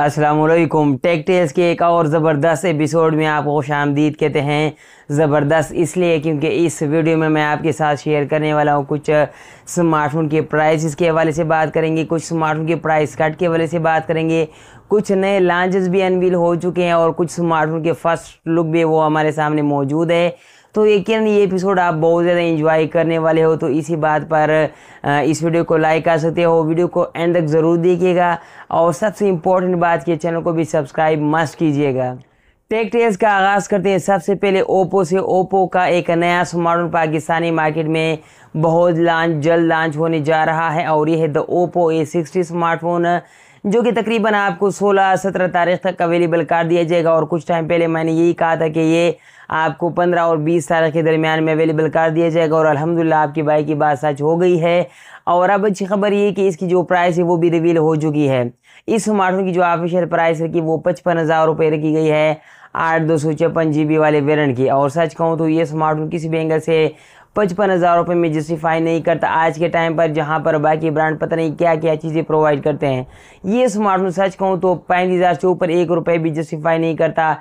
अस्सलामुअलैकुम, take tales के एक और ज़बरदस्त एपिसोड में आपको खुशामदीद कहते हैं। ज़बरदस्त इसलिए क्योंकि इस वीडियो में मैं आपके साथ शेयर करने वाला हूँ कुछ स्मार्टफोन के प्राइस के हवाले से बात करेंगे, कुछ स्मार्टफोन के प्राइस कट के हवाले से बात करेंगे, कुछ नए लॉन्चेस भी अनवील हो चुके हैं और कुछ स्मार्टफोन के फर्स्ट लुक भी वो हमारे सामने मौजूद है। तो यकीनन ये एपिसोड आप बहुत ज़्यादा एंजॉय करने वाले हो, तो इसी बात पर इस वीडियो को लाइक कर सकते हो, वीडियो को एंड तक ज़रूर देखिएगा और सबसे इम्पोर्टेंट बात कि चैनल को भी सब्सक्राइब मस्ट कीजिएगा। टेक टेल्स का आगाज़ करते हैं सबसे पहले ओप्पो से। ओप्पो का एक नया स्मार्टफोन पाकिस्तानी मार्केट में बहुत जल्द लॉन्च होने जा रहा है और ये है द ओप्पो A60 स्मार्टफोन, जो कि तकरीबन आपको 16-17 तारीख तक अवेलेबल कर दिया जाएगा। और कुछ टाइम पहले मैंने यही कहा था कि ये आपको 15 और 20 तारीख के दरमियान में अवेलेबल कर दिया जाएगा और अल्हम्दुलिल्लाह आपकी भाई की बात सच हो गई है। और अब अच्छी खबर ये कि इसकी जो प्राइस है वो भी रिवील हो चुकी है। इस स्मार्टफोन की जो ऑफिशियल प्राइस रखी वो 55,000 रुपये रखी गई है 8/256 GB वाले वेरिएंट की। और सच कहूँ तो ये स्मार्टफोन किसी भी एंगल से 55,000 रुपये में जस्टिफाई नहीं करता आज के टाइम पर, जहां पर बाकी ब्रांड पता नहीं क्या क्या चीज़ें प्रोवाइड करते हैं। ये स्मार्टफोन सच कहूँ तो 35,000 से ऊपर 1 रुपये भी जस्टिफाई नहीं करता।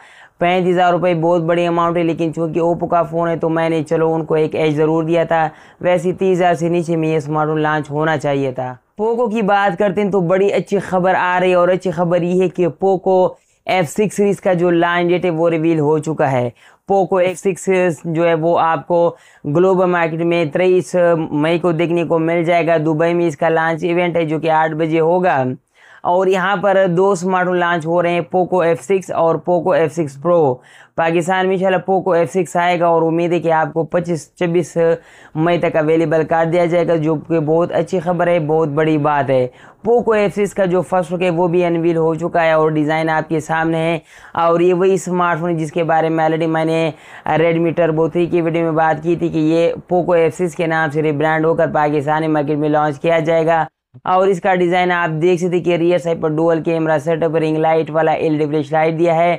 35,000 रुपये बहुत बड़ी अमाउंट है, लेकिन चूँकि ओप्पो का फ़ोन है तो मैंने चलो उनको एक एज ज़रूर दिया था। वैसे 30,000 से नीचे में ये स्मार्टफोन लॉन्च होना चाहिए था। पोको की बात करते हैं तो बड़ी अच्छी खबर आ रही है और अच्छी खबर ये है कि पोको F6 सीरीज़ का जो लॉन्च डेट है वो रिवील हो चुका है। पोको X6 जो है वो आपको ग्लोबल मार्केट में 23 मई को देखने को मिल जाएगा। दुबई में इसका लॉन्च इवेंट है जो कि 8 बजे होगा। और यहाँ पर 2 स्मार्टफोन लॉन्च हो रहे हैं, पोको F6 और पोको F6 प्रो। पाकिस्तान में इंशाल्लाह पोको F6 आएगा और उम्मीद है कि आपको 25-26 मई तक अवेलेबल कर दिया जाएगा, जो कि बहुत अच्छी खबर है, बहुत बड़ी बात है। पोको F6 का जो फर्स्ट लुक है वो भी अनवील हो चुका है और डिज़ाइन आपके सामने है। और ये वही स्मार्टफोन है जिसके बारे में ऑलरेडी मैंने रेडमी टर्बो 3 की वीडियो में बात की थी कि ये पोको F6 के नाम से रिब्रांड होकर पाकिस्तानी मार्केट में लॉन्च किया जाएगा। और इसका डिज़ाइन आप देख सकते हैं कि रियर साइड पर dual camera setup, ring light वाला एलईडी फ्लैश लाइट दिया है।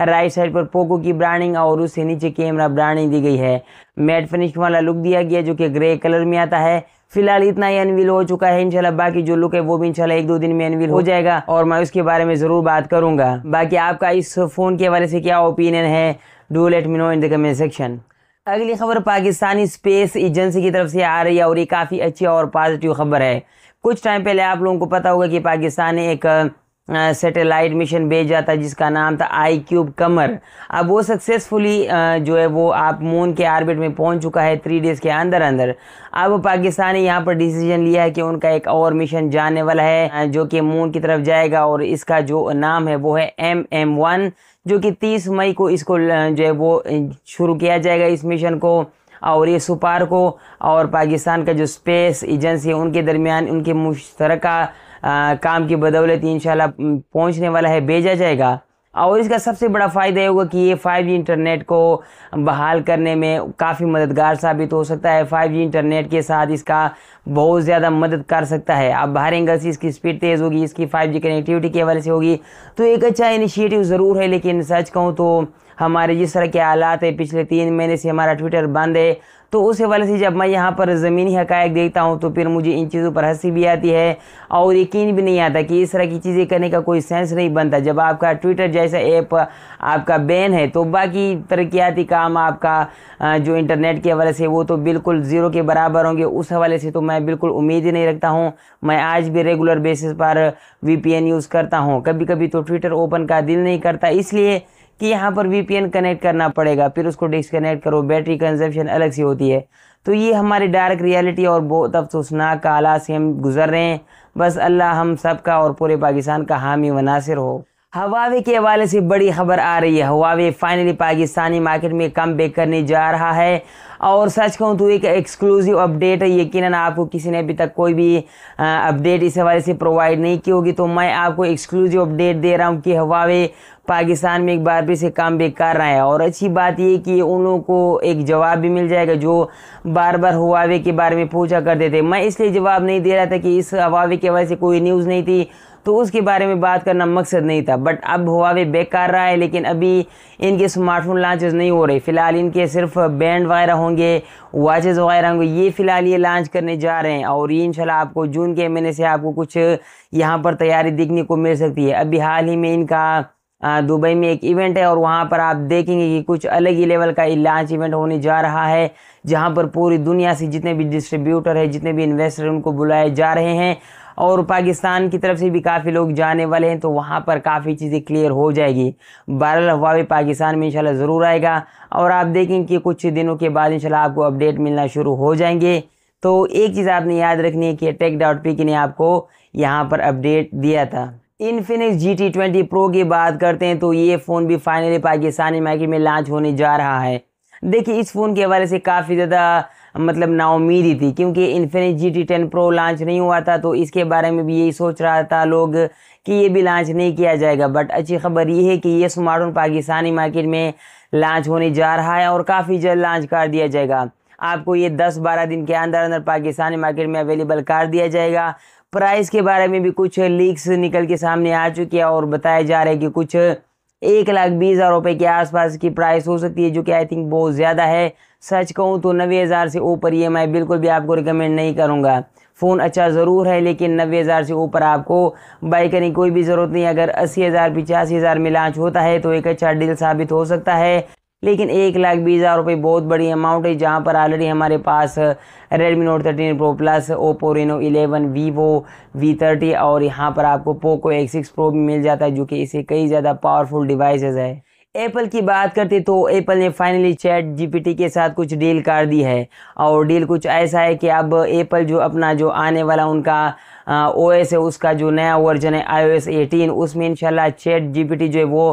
राइट साइड पर पोको की ब्रांडिंग और उससे नीचे कैमरा ब्रांडिंग दी गई है। मैट फिनिश वाला लुक दिया गया जो कि ग्रे कलर में आता है। फिलहाल इतना ही अनवील हो चुका है। इंशाल्लाह बाकी जो लुक है वो भी इंशाल्लाह 1-2 दिन में अनवील हो जाएगा और मैं उसके बारे में ज़रूर बात करूँगा। बाकी आपका इस फ़ोन के हवाले से क्या ओपिनियन है, do let me know in the comment section. अगली खबर पाकिस्तानी स्पेस एजेंसी की तरफ से आ रही है और ये काफ़ी अच्छी और पॉजिटिव खबर है। कुछ टाइम पहले आप लोगों को पता होगा कि पाकिस्तान ने एक सैटेलाइट मिशन भेजा था जिसका नाम था iQube कमर। अब वो सक्सेसफुली जो है वो आप मून के ऑर्बिट में पहुंच चुका है 3 डेज़ के अंदर। अब पाकिस्तान ने यहाँ पर डिसीजन लिया है कि उनका एक और मिशन जाने वाला है जो कि मून की तरफ जाएगा और इसका जो नाम है वो है MM1, जो कि 30 मई को इसको जो है वो शुरू किया जाएगा इस मिशन को। और ये सुपार्को और पाकिस्तान का जो स्पेस एजेंसी है उनके दरमियान उनके मुश्तरका काम की बदौलत इंशाल्लाह पहुंचने वाला है, भेजा जाएगा। और इसका सबसे बड़ा फ़ायदा होगा कि ये 5G इंटरनेट को बहाल करने में काफ़ी मददगार साबित हो सकता है। 5G इंटरनेट के साथ इसका बहुत ज़्यादा मदद कर सकता है। अब हर एंगल से इसकी स्पीड तेज़ होगी, इसकी 5G कनेक्टिविटी के हवाले से होगी, तो एक अच्छा इनिशिएटिव ज़रूर है। लेकिन सच कहूँ तो हमारे जिस तरह के हालात है, पिछले 3 महीने से हमारा ट्विटर बंद है, तो उस हवाले से जब मैं यहाँ पर ज़मीनी हकायक देखता हूँ तो फिर मुझे इन चीज़ों पर हंसी भी आती है और यकीन भी नहीं आता कि इस तरह की चीज़ें करने का कोई सेंस नहीं बनता। जब आपका ट्विटर जैसा ऐप आपका बैन है तो बाकी तरक्याती काम आपका जो इंटरनेट के हवाले से वो तो बिल्कुल ज़ीरो के बराबर होंगे। उस हवाले से तो मैं बिल्कुल उम्मीद ही नहीं रखता हूँ। मैं आज भी रेगुलर बेसिस पर VPN यूज़ करता हूँ, कभी कभी तो ट्विटर ओपन का दिल नहीं करता इसलिए कि यहाँ पर VPN कनेक्ट करना पड़ेगा, फिर उसको डिसकनेक्ट करो, बैटरी कंजप्शन अलग से होती है। तो ये हमारी डार्क रियलिटी और बहुत अफसोसनाक हालात से हम गुजर रहे हैं। बस अल्लाह हम सब का और पूरे पाकिस्तान का हामी व नासिर हो। Huawei के हवाले से बड़ी खबर आ रही है। Huawei फाइनली पाकिस्तानी मार्केट में कमबैक करने जा रहा है और सच कहूँ तो एक एक्सक्लूसिव अपडेट है। यकीनन आपको किसी ने अभी तक कोई भी अपडेट इस हवाले से प्रोवाइड नहीं की होगी, तो मैं आपको एक्सक्लूसिव अपडेट दे रहा हूँ कि Huawei पाकिस्तान में एक बार फिर से कमबैक कर रहा है। और अच्छी बात ये कि उन लोगों को एक जवाब भी मिल जाएगा जो बार बार Huawei के बारे में पूछा करते थे। मैं इसलिए जवाब नहीं दे रहा था कि इस Huawei के वजह से कोई न्यूज़ नहीं थी, तो उसके बारे में बात करना मकसद नहीं था। बट अब हुआवे बैक कर रहा है, लेकिन अभी इनके स्मार्टफोन लॉन्चेस नहीं हो रहे। फ़िलहाल इनके सिर्फ बैंड वगैरह होंगे, वॉचेज़ वगैरह होंगे, ये फ़िलहाल ये लॉन्च करने जा रहे हैं। और ये इंशाल्लाह आपको जून के महीने से आपको कुछ यहाँ पर तैयारी देखने को मिल सकती है। अभी हाल ही में इनका दुबई में एक इवेंट है और वहाँ पर आप देखेंगे कि कुछ अलग ही लेवल का लॉन्च इवेंट होने जा रहा है, जहाँ पर पूरी दुनिया से जितने भी डिस्ट्रीब्यूटर है, जितने भी इन्वेस्टर, उनको बुलाए जा रहे हैं। और पाकिस्तान की तरफ से भी काफ़ी लोग जाने वाले हैं, तो वहाँ पर काफ़ी चीज़ें क्लियर हो जाएगी। बहरहाल हुआवे पाकिस्तान में इंशाल्लाह ज़रूर आएगा और आप देखेंगे कि कुछ दिनों के बाद इंशाल्लाह आपको अपडेट मिलना शुरू हो जाएंगे। तो एक चीज़ आपने याद रखनी है कि टेक डॉट पीके ने आपको यहाँ पर अपडेट दिया था। इन्फिनिक्स GT20 प्रो की बात करते हैं तो ये फ़ोन भी फाइनली पाकिस्तानी मार्केट में लॉन्च होने जा रहा है। देखिए, इस फ़ोन के हवाले से काफ़ी ज़्यादा मतलब नाउमीद ही थी, क्योंकि इन्फिनिक्स GT10 प्रो लॉन्च नहीं हुआ था, तो इसके बारे में भी यही सोच रहा था लोग कि ये भी लॉन्च नहीं किया जाएगा। बट अच्छी खबर ये है कि ये स्मार्टफोन पाकिस्तानी मार्केट में लॉन्च होने जा रहा है और काफ़ी जल्द लॉन्च कर दिया जाएगा। आपको ये 10-12 दिन के अंदर अंदर पाकिस्तानी मार्केट में अवेलेबल कर दिया जाएगा। प्राइस के बारे में भी कुछ लीक्स निकल के सामने आ चुकी है और बताया जा रहा है कि कुछ 1,20,000 रुपये के आसपास की प्राइस हो सकती है, जो कि आई थिंक बहुत ज़्यादा है। सच कहूँ तो 90,000 से ऊपर EMI बिल्कुल भी आपको रिकमेंड नहीं करूँगा। फ़ोन अच्छा ज़रूर है, लेकिन 90,000 से ऊपर आपको बाई करने की कोई भी ज़रूरत नहीं। अगर 80,000 85,000 में लॉन्च होता है तो एक अच्छा डील साबित हो सकता है, लेकिन 1,20,000 रुपये बहुत बड़ी अमाउंट है, जहाँ पर ऑलरेडी हमारे पास Redmi Note 13 Pro Plus, Oppo Reno 11, Vivo V30 और यहाँ पर आपको Poco X6 Pro भी मिल जाता है, जो कि इसे कई ज़्यादा पावरफुल डिवाइसेस है। एप्पल की बात करते तो एप्पल ने फाइनली ChatGPT के साथ कुछ डील कर दी है और डील कुछ ऐसा है कि अब एप्पल जो अपना जो आने वाला उनका OS है, उसका जो नया वर्जन है iOS 18, उसमें इंशाल्लाह ChatGPT जो है वो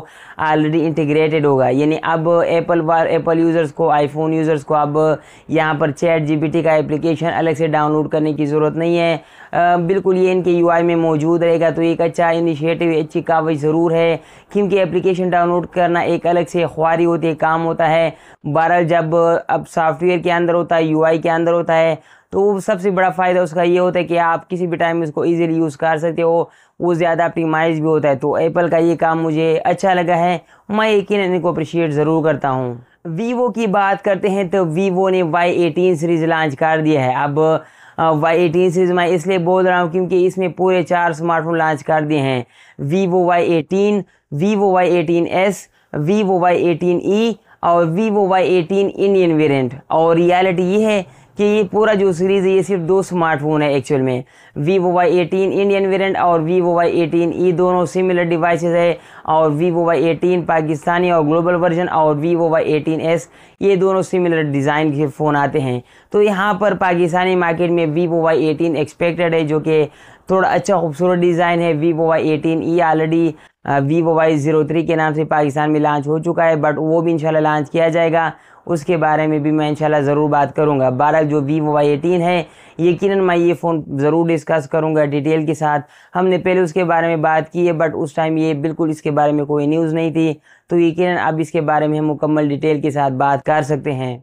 ऑलरेडी इंटीग्रेटेड होगा। यानी अब एप्पल यूज़र्स को, आईफोन यूज़र्स को अब यहाँ पर ChatGPT का एप्लीकेशन अलग से डाउनलोड करने की ज़रूरत नहीं है। बिल्कुल ये इनके UI में मौजूद रहेगा, तो एक अच्छा इनिशिएटिव, अच्छी कावज ज़रूर है, क्योंकि एप्लीकेशन डाउनलोड करना एक अलग से ख्वारी होती है, काम होता है। बहरहाल जब अब सॉफ्टवेयर के अंदर होता है, UI के अंदर होता है, तो सबसे बड़ा फ़ायदा उसका ये होता है कि आप किसी भी टाइम इसको इजीली यूज़ कर सकते हो, वो ज़्यादा ऑप्टिमाइज भी होता है। तो एप्पल का ये काम मुझे अच्छा लगा है, मैं यकीनन इनको अप्रिशिएट ज़रूर करता हूँ। वीवो की बात करते हैं तो वीवो ने Y18 सीरीज़ लॉन्च कर दिया है। अब Y18 सीरीज़ मैं इसलिए बोल रहा हूँ क्योंकि इसमें पूरे 4 स्मार्टफोन लॉन्च कर दिए हैं। Vivo Y18, Vivo Y18 S, Vivo Y18 E और वीवो Y18 इंडियन वेरिएंट। और रियलिटी ये है कि ये पूरा जो सीरीज़ है ये सिर्फ 2 स्मार्टफोन है एक्चुअल में। वीवो Y18 इंडियन वेरिएंट और वीवो Y18 E दोनों सिमिलर डिवाइसेस है। और वीवो Y18 पाकिस्तानी और ग्लोबल वर्जन और वीवो Y18 S ये दोनों सिमिलर डिज़ाइन के फ़ोन आते हैं। तो यहाँ पर पाकिस्तानी मार्केट में वीवो Y18 एक्सपेक्टेड है, जो कि थोड़ा अच्छा खूबसूरत डिज़ाइन है। Vivo Y18 E already Vivo Y03 के नाम से पाकिस्तान में लॉन्च हो चुका है, बट वो भी इंशाल्लाह लॉन्च किया जाएगा, उसके बारे में भी मैं इंशाल्लाह ज़रूर बात करूंगा। बहरहाल जो वीवो Y18 है, यकीनन मैं ये फ़ोन ज़रूर डिस्कस करूंगा डिटेल के साथ। हमने पहले उसके बारे में बात की है, बट उस टाइम ये बिल्कुल इसके बारे में कोई न्यूज़ नहीं थी, तो यकीनन अब इसके बारे में हम मुकम्मल डिटेल के साथ बात कर सकते हैं।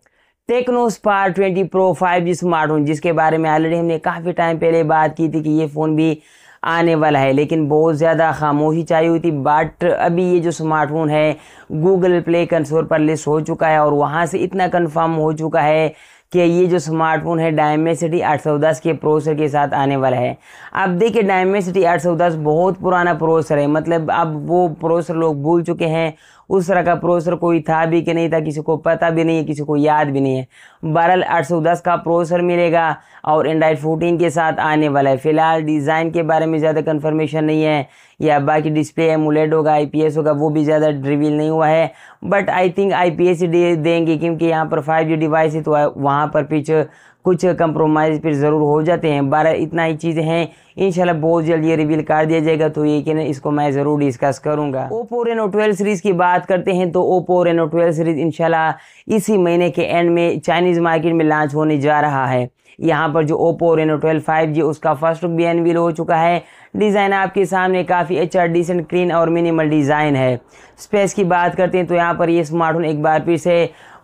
Tecno spark 20 pro 5G smartphone, जिसके बारे में ऑलरेडी हमने काफ़ी टाइम पहले बात की थी कि ये फ़ोन भी आने वाला है, लेकिन बहुत ज़्यादा खामोशी चाहिए हुई थी। बट अभी ये जो स्मार्टफोन है गूगल प्ले कंसोल पर लिस्ट हो चुका है और वहाँ से इतना कंफर्म हो चुका है कि ये जो स्मार्टफोन है डायमेंसिटी 810 के प्रोसेसर के साथ आने वाला है। अब देखिए, डायमेंसिटी 810 बहुत पुराना प्रोसेसर है, मतलब अब वो प्रोसेसर लोग भूल चुके हैं। उस तरह का प्रोसेसर कोई था भी कि नहीं था, किसी को पता भी नहीं है, किसी को याद भी नहीं है। बहरहाल 810 का प्रोसेसर मिलेगा और एंड्राइड 14 के साथ आने वाला है। फिलहाल डिज़ाइन के बारे में ज़्यादा कंफर्मेशन नहीं है, या बाकी डिस्प्ले एमुलेट होगा, IPS होगा, वो भी ज़्यादा रिवील नहीं हुआ है। बट आई थिंक IPS ही देंगे, क्योंकि यहाँ पर 5G डिवाइस है, तो वहाँ पर पीछे कुछ कंप्रोमाइज़ फिर ज़रूर हो जाते हैं। बारह इतना ही चीज़ें हैं, इंशाल्लाह बहुत जल्द ये रिवील कर दिया जाएगा, तो ये कि ना इसको मैं ज़रूर डिस्कस करूँगा। ओप्पो रेनो 12 सीरीज़ की बात करते हैं तो ओप्पो रेनो 12 सीरीज़ इंशाल्लाह इसी महीने के एंड में चाइनीज़ मार्केट में लॉन्च होने जा रहा है। यहाँ पर जो ओप्पो रेनो 12 5G उसका फर्स्ट लुक भी अनवील हो चुका है। डिज़ाइन आपके सामने काफ़ी अच्छा, डिसेंट, क्लीन और मिनिमल डिज़ाइन है। स्पेस की बात करते हैं तो यहाँ पर ये स्मार्टफोन एक बार फिर से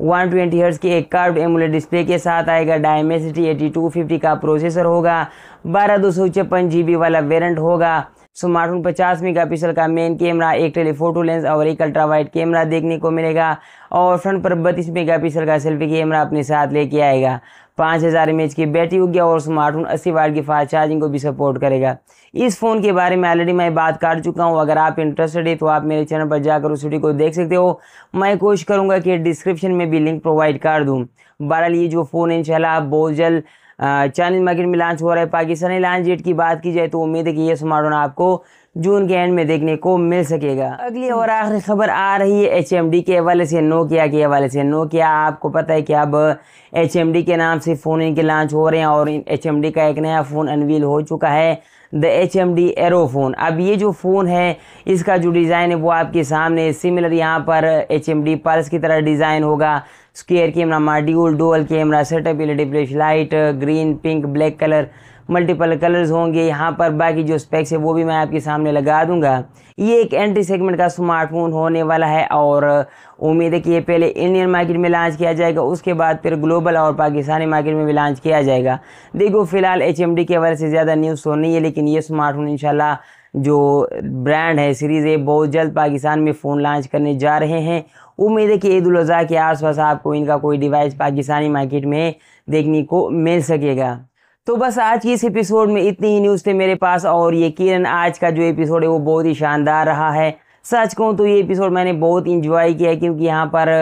120 हर्ट्ज़ के एक कर्व्ड एमुलेट डिस्प्ले के साथ आएगा। डायमेंसिटी 8250 का प्रोसेसर होगा, 12/256 GB वाला वेरिएंट होगा। स्मार्टफोन 50 मेगापिक्सल का मेन कैमरा, एक टेलीफोटो लेंस और एक अल्ट्रा वाइड कैमरा देखने को मिलेगा और फ्रंट पर 32 मेगापिक्सल का सेल्फी कैमरा अपने साथ लेके आएगा। 5000 mAh की बैटरी होगी और स्मार्टफोन 80 वाट की फास्ट चार्जिंग को भी सपोर्ट करेगा। इस फ़ोन के बारे में ऑलरेडी मैं बात कर चुका हूं। अगर आप इंटरेस्टेड है तो आप मेरे चैनल पर जाकर उस वीडियो को देख सकते हो। मैं कोशिश करूंगा कि डिस्क्रिप्शन में भी लिंक प्रोवाइड कर दूं। बहरहाल ये जो फ़ोन इंशाल्लाह बहुत जल्द चाइनीज मार्केट में लॉन्च हो रहा है। पाकिस्तानी लॉन्च डेट की बात की जाए तो उम्मीद है कि यह स्मार्टफोन आपको जून के एंड में देखने को मिल सकेगा। अगली और आखिरी खबर आ रही है एचएमडी के हवाले से, नोकिया के हवाले से। नोकिया आपको पता है कि अब एचएमडी के नाम से फ़ोन इनके लॉन्च हो रहे हैं और एचएमडी का एक नया फ़ोन अनवील हो चुका है, द HMD एरो फ़ोन। अब ये जो फ़ोन है इसका जो डिज़ाइन है वो आपके सामने सिमिलर यहाँ पर HMD प्लस की तरह डिज़ाइन होगा। Square camera module, dual camera setup, LED flash light, green, pink, black colour, multiple colours होंगे यहाँ पर। बाकी जो स्पेक्स है वो भी मैं आपके सामने लगा दूंगा। ये एक एंट्री सेगमेंट का स्मार्टफोन होने वाला है और उम्मीद है कि ये पहले इंडियन मार्केट में लॉन्च किया जाएगा, उसके बाद फिर ग्लोबल और पाकिस्तानी मार्केट में भी लॉन्च किया जाएगा। देखो फिलहाल HMD के हवाले से ज़्यादा न्यूज़ तो नहीं है, लेकिन ये स्मार्टफोन इंशाल्लाह जो ब्रांड है सीरीज़ है बहुत जल्द पाकिस्तान में फ़ोन लॉन्च करने जा रहे हैं। उम्मीद है कि ईद उल अज़हा के आसपास आपको इनका कोई डिवाइस पाकिस्तानी मार्केट में देखने को मिल सकेगा। तो बस आज की इस एपिसोड में इतनी ही न्यूज़ थे मेरे पास और यकीनन आज का जो एपिसोड है वो बहुत ही शानदार रहा है। सच कहूँ तो ये एपिसोड मैंने बहुत इंजॉय किया है क्योंकि यहाँ पर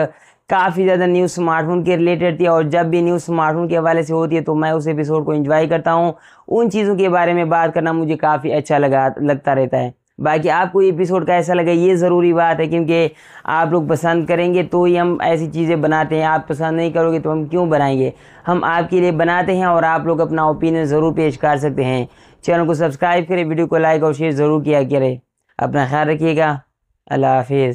काफ़ी ज़्यादा न्यूज़ स्मार्टफोन के रिलेटेड थी और जब भी न्यूज़ स्मार्टफोन के हवाले से होती है तो मैं उस एपिसोड को एंजॉय करता हूँ। उन चीज़ों के बारे में बात करना मुझे काफ़ी अच्छा लगता रहता है। बाकी आपको ये एपिसोड कैसा लगा ये ज़रूरी बात है क्योंकि आप लोग पसंद करेंगे तो ही हम ऐसी चीज़ें बनाते हैं। आप पसंद नहीं करोगे तो हम क्यों बनाएंगे। हम आपके लिए बनाते हैं और आप लोग अपना ओपिनियन ज़रूर पेश कर सकते हैं। चैनल को सब्सक्राइब करें, वीडियो को लाइक और शेयर ज़रूर किया करें। अपना ख्याल रखिएगा। अल्लाह हाफिज़।